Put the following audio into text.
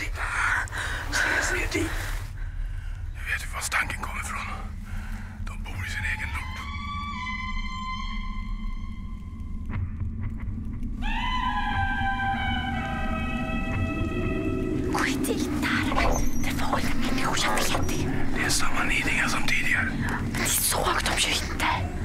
Ses ner dit. Nu vet vi var stanken kommer ifrån. De bor i sin egen lort. Skit i där. Det var ju människor, jag vet det. Det är samma nidingar som tidigare. Men det såg de ju inte.